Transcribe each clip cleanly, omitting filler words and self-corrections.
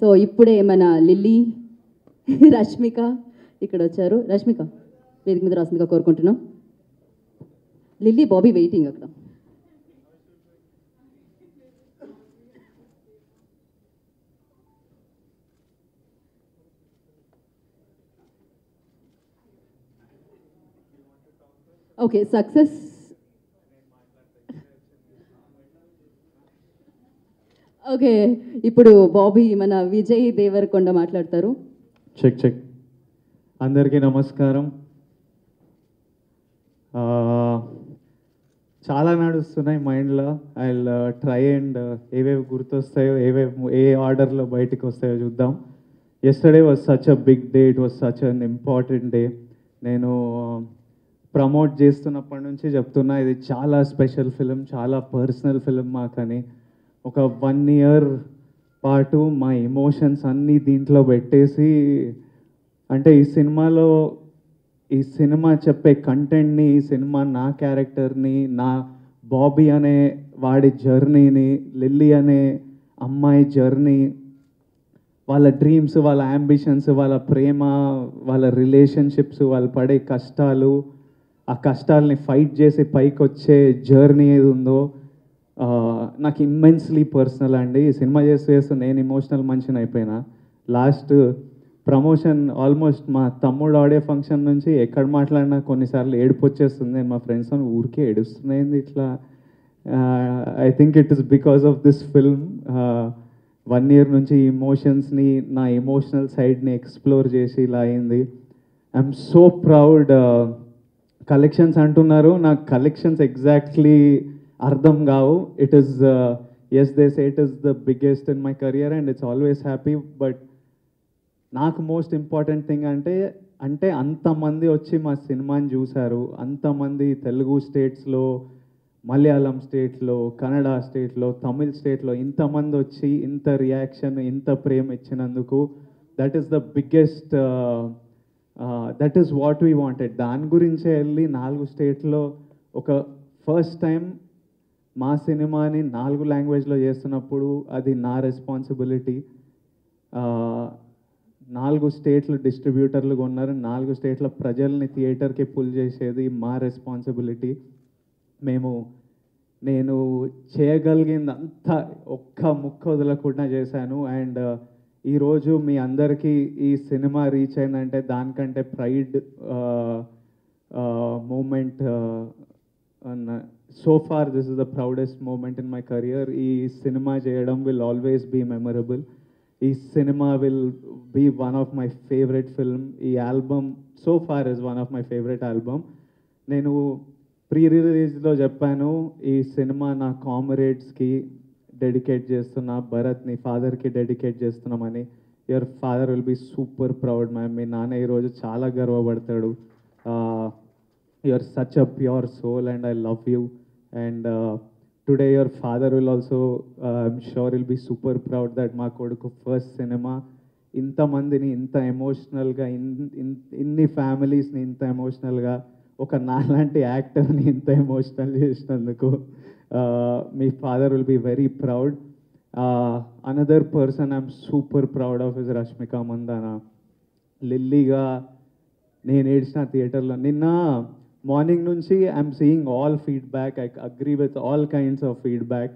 So, Ippude mana Lily, Rashmika, ikkada vacharu. Rashmika, vedika meeda Rashmika korukuntunna. Lily Bobby waiting akkada. Okay, success. Okay, ippudu Bobby mana Vijay Devarakonda maatladtaru. Check check. Andariki namaskaram. Chaala nadustunnai mind la. I'll try and evev gurtostayo, evev a order lo bayatiki vastayo chuddam. Yesterday was such a big day. It was such an important day. Nenu promote చేస్తున్నప్పటి నుంచి చెప్తున్నా, ఇది చాలా special film, చాలా personal film మాకని. ఒక 1 year పాటు మా ఎమోషన్స్ అన్నీ దీంట్లో పెట్టేసి, అంటే ఈ సినిమా చెప్పే కంటెంట్ని, ఈ సినిమా నా క్యారెక్టర్ని, నా బాబీ అనే వాడి జర్నీని, లిల్లీ అనే అమ్మాయి జర్నీ, వాళ్ళ డ్రీమ్స్, వాళ్ళ అంబిషన్స్, వాళ్ళ ప్రేమ, వాళ్ళ రిలేషన్షిప్స్, వాళ్ళు పడే కష్టాలు, ఆ కష్టాలని ఫైట్ చేసి పైకి వచ్చే జర్నీ ఏది ఉందో, నాకు ఇమ్మెన్స్లీ పర్సనల్ అండి. ఈ సినిమా చేస్తూ నేను ఎమోషనల్ మనిషిని అయిపోయినా. లాస్ట్ ప్రమోషన్ ఆల్మోస్ట్ మా తమ్ముడు ఆడే ఫంక్షన్ నుంచి ఎక్కడ మాట్లాడినా కొన్నిసార్లు ఏడుపు వచ్చేస్తుంది. నేను మా ఫ్రెండ్స్తో ఊరికే ఏడుస్తున్నాయింది ఇట్లా. I think it is because of this film. 1 year నుంచి ఎమోషన్స్ని, నా ఎమోషనల్ సైడ్ని ఎక్స్ప్లోర్ చేసి ఇలా అయింది. I'm so proud. కలెక్షన్స్ అంటున్నారు, నాకు కలెక్షన్స్ ఎగ్జాక్ట్లీ అర్థం కావు. It is as they say it is the biggest in my career and it's always happy. But నాకు మోస్ట్ ఇంపార్టెంట్ థింగ్ అంటే అంతమంది వచ్చి మా సినిమాని చూశారు. అంతమంది తెలుగు స్టేట్స్లో, మలయాళం స్టేట్లో, కన్నడ స్టేట్లో, తమిళ్ స్టేట్లో ఇంతమంది వచ్చి ఇంత రియాక్షన్, ఇంత ప్రేమ ఇచ్చినందుకు that is the biggest. That is what we wanted. దాని గురించే వెళ్ళి 4 స్టేట్లో ఒక ఫస్ట్ టైం మా సినిమాని 4 లాంగ్వేజ్లో చేస్తున్నప్పుడు అది నా రెస్పాన్సిబిలిటీ. 4 స్టేట్లు డిస్ట్రిబ్యూటర్లు కొన్నారు, 4 స్టేట్ల ప్రజల్ని థియేటర్కి పుల్ చేసేది మా రెస్పాన్సిబిలిటీ. నేను చేయగలిగిందంతా ఒక్క ముక్క వదలకుండా చేశాను. అండ్ ఈరోజు మీ అందరికీ ఈ సినిమా రీచ్ అయిందంటే దానికంటే pride moment so far this is the proudest moment in my career. ఈ సినిమా చేయడం విల్ ఆల్వేస్ బీ మెమరబుల్. ఈ సినిమా will be one of my favourite film. ఈ album so far is one of my favourite album. నేను pre రిలీజ్లో చెప్పాను, ఈ సినిమా నా కామ్రేడ్స్కి డెడికేట్ చేస్తున్నా, భరత్ని ఫాదర్కి డెడికేట్ చేస్తున్నామని. Your father will be super proud ma'am. మీ నాన్న ఈరోజు చాలా గర్వపడతాడు. Your such a pure soul and I love you. And today your father will also I'm sure will be super proud that మా కొడుకు ఫస్ట్ సినిమా ఇంతమందిని ఇంత ఎమోషనల్గా, ఇన్ని ఫ్యామిలీస్ని ఇంత ఎమోషనల్గా, ఒక నాలాంటి యాక్టర్ని ఇంత ఎమోషనల్ చేసినందుకు మీ father will be very proud. Another person I'm super proud of is Rashmika Mandanna. లిల్లీగా నేను ఏడ్చిన థియేటర్లో. నిన్న మార్నింగ్ నుంచి I'm seeing all feedback. I agree with all kinds of feedback.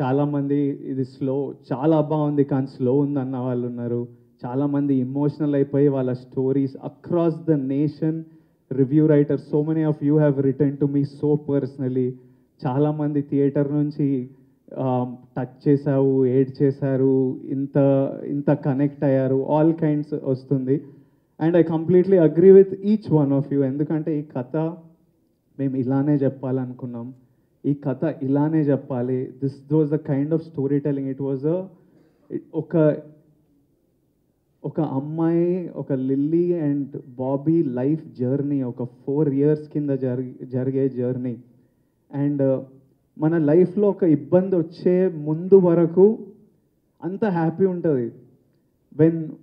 చాలామంది ఇది స్లో, చాలా బాగుంది కానీ స్లో ఉందన్న వాళ్ళు ఉన్నారు. చాలామంది ఎమోషనల్ అయిపోయి వాళ్ళ stories across the nation. Review writer, so many of you have return to me so personally. చాలామంది థియేటర్ నుంచి టచ్ చేశావు, ఏడ్ చేశారు, ఇంత ఇంత కనెక్ట్ అయ్యారు, ఆల్ కైండ్స్ వస్తుంది. And I completely agree with each one of you. ఎందుకంటే ఈ కథ మేము ఇలానే చెప్పాలనుకున్నాం, ఈ కథ ఇలానే చెప్పాలి. This was the kind of story telling. It was ఒక అమ్మాయి, ఒక lily and Bobby life journey, ఒక 4 years కింద జరిగే జర్నీ. అండ్ మన లైఫ్లో ఒక ఇబ్బంది వచ్చే ముందు వరకు అంత హ్యాపీ ఉంటుంది.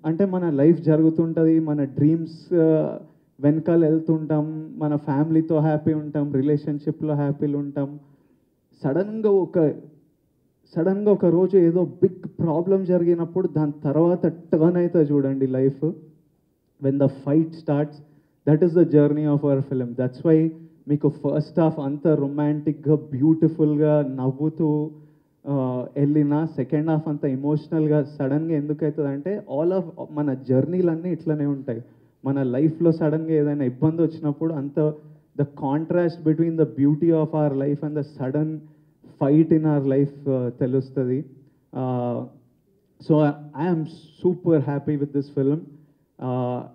అంటే మన లైఫ్ జరుగుతుంటుంది, మన డ్రీమ్స్ వెనకాల వెళ్తుంటాం, మన ఫ్యామిలీతో హ్యాపీ ఉంటాం, రిలేషన్షిప్లో హ్యాపీలు ఉంటాం. సడన్గా ఒక సడన్ గా ఒక రోజు ఏదో బిగ్ ప్రాబ్లం జరిగినప్పుడు దాని తర్వాత టర్న్ అయితే చూడండి life. When the fight starts, that is the journey of our film. That's why మీకు ఫస్ట్ హాఫ్ అంత రొమాంటిక్గా బ్యూటిఫుల్గా నవ్వుతూ వెళ్ళిన సెకండ్ హాఫ్ అంత ఎమోషనల్గా సడన్గా ఎందుకు అవుతుంది అంటే ఆల్ ఆఫ్ మన జర్నీలన్నీ ఇట్లనే ఉంటాయి. మన లైఫ్లో సడన్గా ఏదైనా ఇబ్బంది వచ్చినప్పుడు అంత the contrast between the beauty of our life and the sudden fight in our life తెలుస్తుంది. So I'm super happy with this film.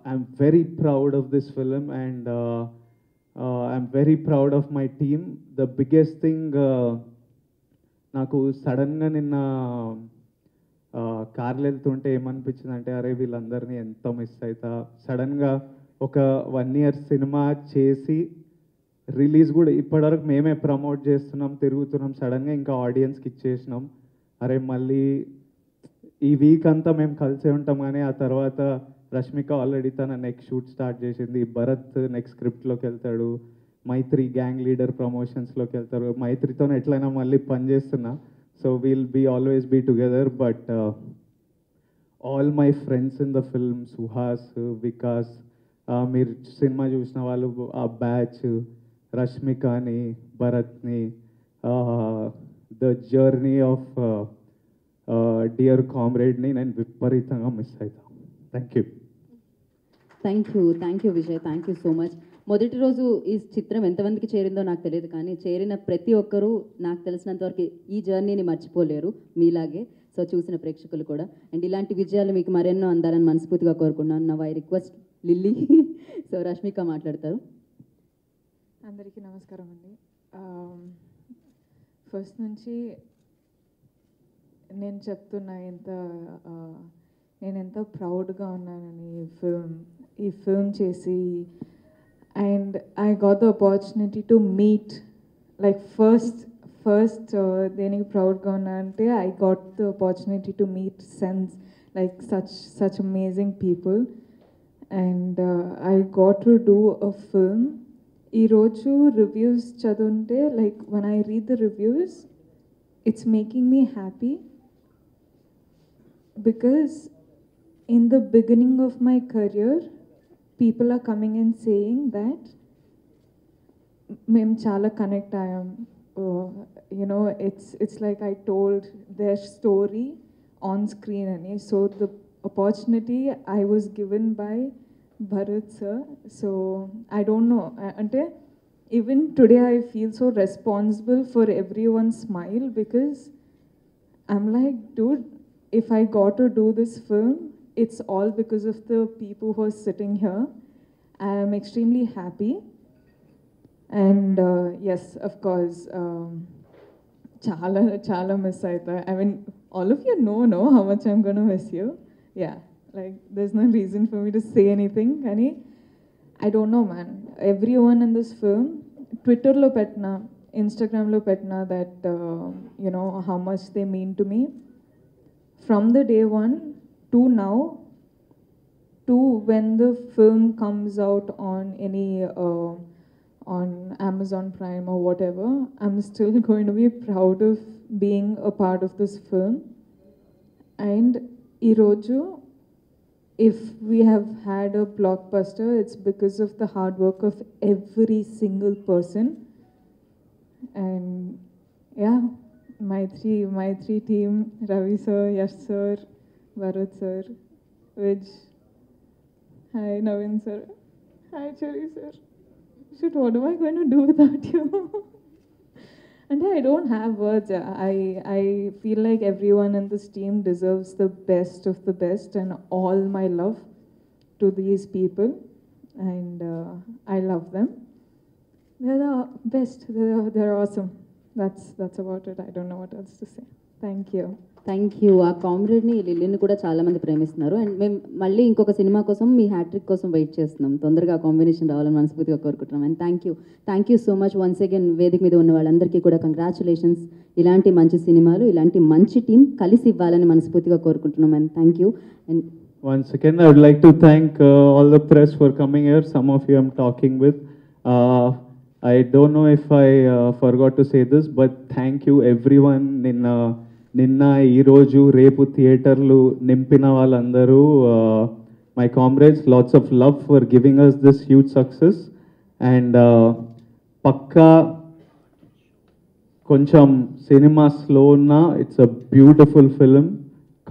I'm very proud of this film and I'm very proud of my team. The biggest thing, నాకు సడన్గా నిన్న కార్లు వెళ్తుంటే ఏమనిపించిందంటే అరే వీళ్ళందరినీ ఎంత miss అవుతా. సడన్గా ఒక 1 year సినిమా చేసి రిలీజ్ కూడా ఇప్పటివరకు మేమే ప్రమోట్ చేస్తున్నాం, తిరుగుతున్నాం, సడన్గా ఇంకా ఆడియన్స్కి ఇచ్చేసినాం. అరే మళ్ళీ ఈ వీక్ అంతా మేము కలిసే ఉంటాం కానీ ఆ తర్వాత రష్మిక ఆల్రెడీ తన నెక్స్ట్ షూట్ స్టార్ట్ చేసింది, భరత్ నెక్స్ట్ స్క్రిప్ట్లోకి వెళ్తాడు, మైత్రి గ్యాంగ్ లీడర్ ప్రమోషన్స్లోకి వెళ్తారు. మైత్రితో ఎట్లయినా మళ్ళీ పనిచేస్తున్నా, so we'll be always be together. But all my friends in the film, Suhas, Vikas, మీరు సినిమా చూసిన వాళ్ళు ఆ బ్యాచ్, రష్మికని, భరత్ని, ద జర్నీ ఆఫ్ డియర్ కామ్రేడ్ని నేను విపరీతంగా మిస్ అవుతాను. Thank you. Thank you Vijay, thank you so much. మొదటి రోజు ఈ చిత్రం ఎంతమందికి చేరిందో నాకు తెలియదు కానీ చేరిన ప్రతి ఒక్కరూ నాకు తెలిసినంతవరకు ఈ జర్నీని మర్చిపోలేరు, మీలాగే సో చూసిన ప్రేక్షకులు కూడా. అండ్ ఇలాంటి విజయాలు మీకు మరెన్నో అందాలని మనస్ఫూర్తిగా కోరుకున్నాను. Now I request lily, so Rashmika మాట్లాడతారు. అందరికీ నమస్కారం అండి. ఫస్ట్ నుంచి నేను చెప్తున్నా నేను ఎంత ప్రౌడ్గా ఉన్నానని ఈ ఫిల్మ్ చేసి. And I got the opportunity to meet like first దేనికి ప్రౌడ్గా ఉన్నా అంటే I got the opportunity to meet sense like such amazing people and I got to do a film. ఈరోజు రివ్యూస్ చదువుంటే like one I read the reviews it's making me happy because in the beginning of my career, people are coming and saying that mem chala connect I am. You know, it's like I told their story on screen. And so the opportunity I was given by Bharat sir. So I don't know. Ante even today I feel so responsible for everyone's smile because I'm like, dude, if I got to do this film, it's all because of the people who are sitting here. I am extremely happy. And yes, of course, chala miss aita. I mean, all of you know how much I'm going to miss you. Yeah, like there's no reason for me to say anything. Kani, I don't know, man. Everyone in this film, Twitter lo petna, Instagram lo petna that, you know, how much they mean to me. From the day one, to now, to when the film comes out on any on Amazon Prime or whatever, I'm still going to be proud of being a part of this film. And Iroju, if we have had a blockbuster, it's because of the hard work of every single person. And yeah, my three team, Ravi sir, Yash sir, Bharat sir, Vij, hi Navin sir, hi Chari sir. Shit, what am I going to do without you? And I don't have words. I feel like everyone in this team deserves the best of the best and all my love to these people. And I love them. They're the best. They're awesome. That's about it. I don't know what else to say. Thank you. Thank you. ఆ కామ్రేడ్ని, లిల్లీని కూడా చాలామంది ప్రేమిస్తున్నారు and మేము మళ్ళీ ఇంకొక cinema కోసం, మీ hat trick కోసం వెయిట్ చేస్తున్నాం. తొందరగా ఆ కాంబినేషన్ రావాలని మనస్ఫూర్తిగా కోరుకుంటున్నాం. And thank you so much once again. వేదిక మీద ఉన్న వాళ్ళందరికీ కూడా కంగ్రాచులేషన్స్. ఇలాంటి మంచి సినిమాలు, ఇలాంటి మంచి టీం కలిసి ఇవ్వాలని మనస్ఫూర్తిగా కోరుకుంటున్నాం. And thank you. And once again I would like to thank all the press for coming here. Some of you I'm talking with. I don't know if I forgot to say this, but thank you everyone in నిన్న ఈ రోజు రేపు థియేటర్లు నింపిన వాళ్ళందరూ my comrades lots of love for giving us this huge success and పక్కా కొంచెం cinema slow ఉన్నా it's a beautiful film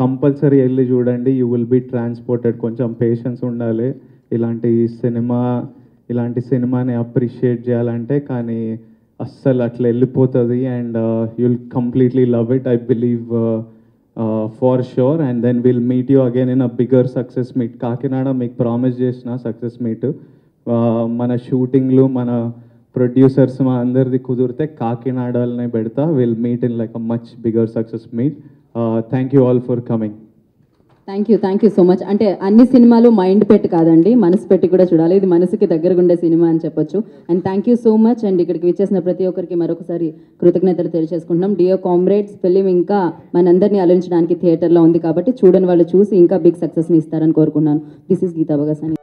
compulsory వెళ్ళి చూడండి యూ విల్ బి ట్రాన్స్పోర్టెడ్ కొంచెం పేషెన్స్ ఉండాలి ఇలాంటి సినిమాని అప్రిషియేట్ చేయాలంటే కానీ అస్సలు అట్లా వెళ్ళిపోతుంది and you'll completely love it I believe for sure and then will meet you again in a bigger success meet Kakinada మీకు ప్రామిస్ చేసిన సక్సెస్ మీట్ మన షూటింగ్లు మన ప్రొడ్యూసర్స్ మా అందరిది కుదిరితే కాకినాడలోనే పెడతా will meet in like a much bigger success meet thank you all for coming thank you so much అంటే అన్ని సినిమాలు మైండ్ పెట్టి కాదండి మనసు పెట్టి కూడా చూడాలి ఇది మనసుకి దగ్గరగా ఉండే సినిమా అని చెప్పొచ్చు and thank you so much and ఇక్కడికి విచ్చేసిన ప్రతి ఒక్కరికి మరొకసారి కృతజ్ఞతలు తెలియజేసుకుంటున్నాం డియర్ కామ్రేడ్స్ ఫిలిం ఇంకా మనందరినీ అలరించడానికి థియేటర్లో ఉంది కాబట్టి చూడని వాళ్ళు చూసి ఇంకా బిగ్ సక్సెస్ని ఇస్తారని కోరుకున్నాను దిస్ ఈస్ గీతా బగసాని